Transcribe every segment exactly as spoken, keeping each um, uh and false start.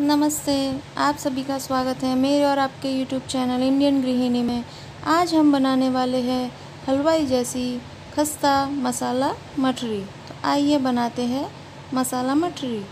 नमस्ते, आप सभी का स्वागत है मेरे और आपके YouTube चैनल इंडियन गृहिणी में। आज हम बनाने वाले हैं हलवाई जैसी खस्ता मसाला मठरी। तो आइए बनाते हैं मसाला मठरी।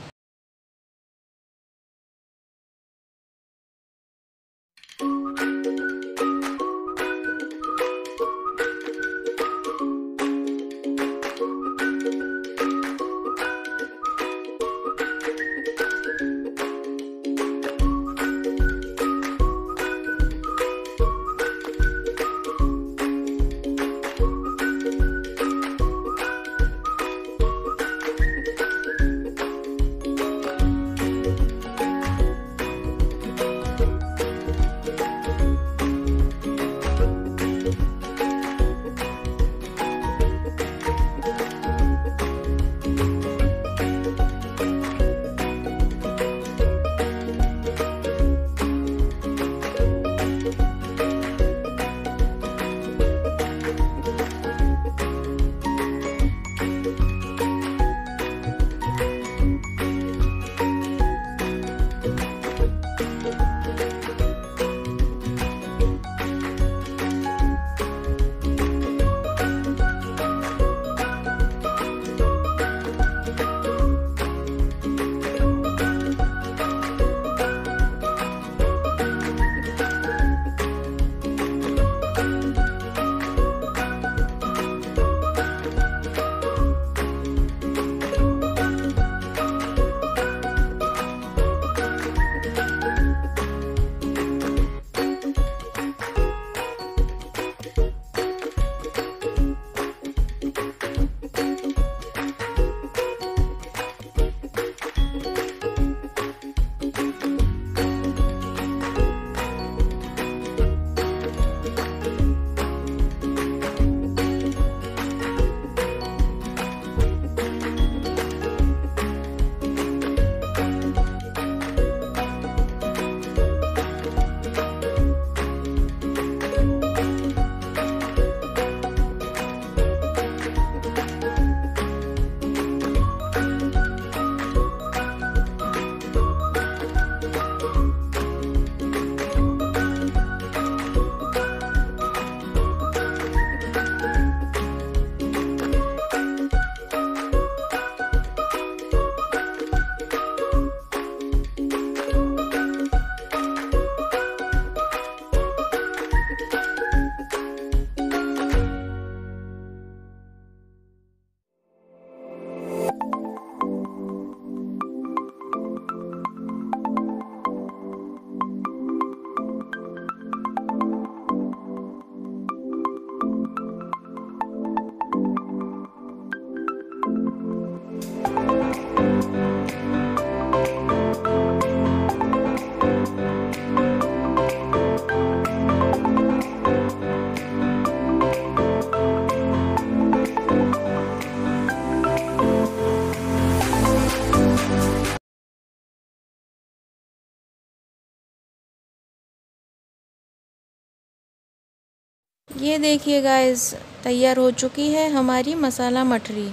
ये देखिए गाइस, तैयार हो चुकी है हमारी मसाला मठरी।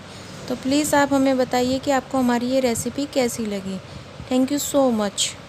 तो प्लीज़ आप हमें बताइए कि आपको हमारी ये रेसिपी कैसी लगी। Thank you so much.